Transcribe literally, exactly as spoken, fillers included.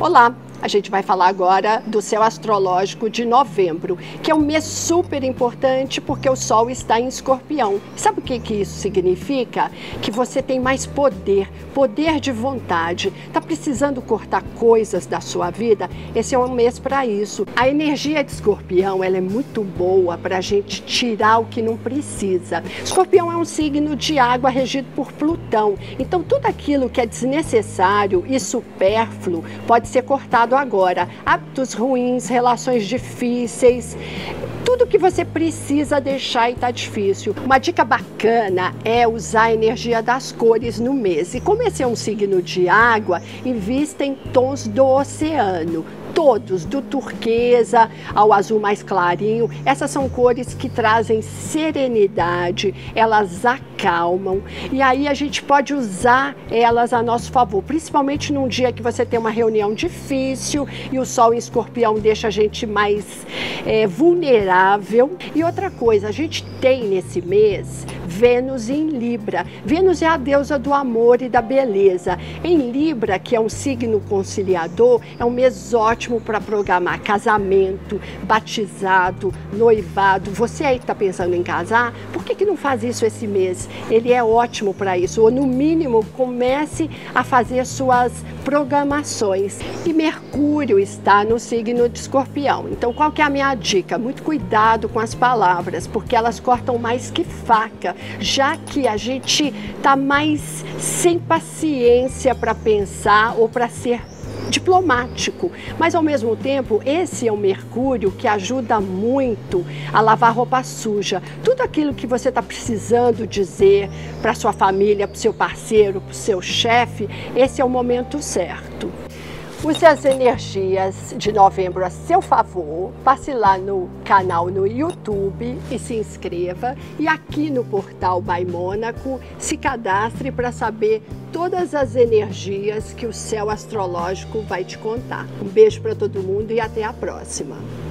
Olá! A gente vai falar agora do céu astrológico de novembro, que é um mês super importante porque o Sol está em Escorpião. Sabe o que, que isso significa? Que você tem mais poder, poder de vontade. Está precisando cortar coisas da sua vida? Esse é um mês para isso. A energia de Escorpião ela é muito boa para a gente tirar o que não precisa. Escorpião é um signo de água regido por Plutão. Então tudo aquilo que é desnecessário e supérfluo pode ser cortado agora. Hábitos ruins, relações difíceis, tudo que você precisa deixar e tá difícil. Uma dica bacana é usar a energia das cores no mês. E como esse é um signo de água, invista em tons do oceano. Todos, do turquesa ao azul mais clarinho, essas são cores que trazem serenidade, elas acalmam e aí a gente pode usar elas a nosso favor, principalmente num dia que você tem uma reunião difícil e o Sol em Escorpião deixa a gente mais é, vulnerável. E outra coisa, a gente tem nesse mês Vênus em Libra. Vênus é a deusa do amor e da beleza. Em Libra, que é um signo conciliador, é um mês ótimo para programar casamento, batizado, noivado. Você aí que está pensando em casar, por que que não faz isso esse mês? Ele é ótimo para isso, ou no mínimo comece a fazer suas programações. E Mercúrio está no signo de Escorpião. Então qual que é a minha dica? Muito cuidado com as palavras, porque elas cortam mais que faca, já que a gente tá mais sem paciência para pensar ou para ser diplomático, mas ao mesmo tempo esse é um Mercúrio que ajuda muito a lavar roupa suja. Tudo aquilo que você está precisando dizer para sua família, para o seu parceiro, para o seu chefe, esse é o momento certo. Use as energias de novembro a seu favor, passe lá no canal no YouTube e se inscreva. E aqui no Portal By Monaco, se cadastre para saber todas as energias que o céu astrológico vai te contar. Um beijo para todo mundo e até a próxima!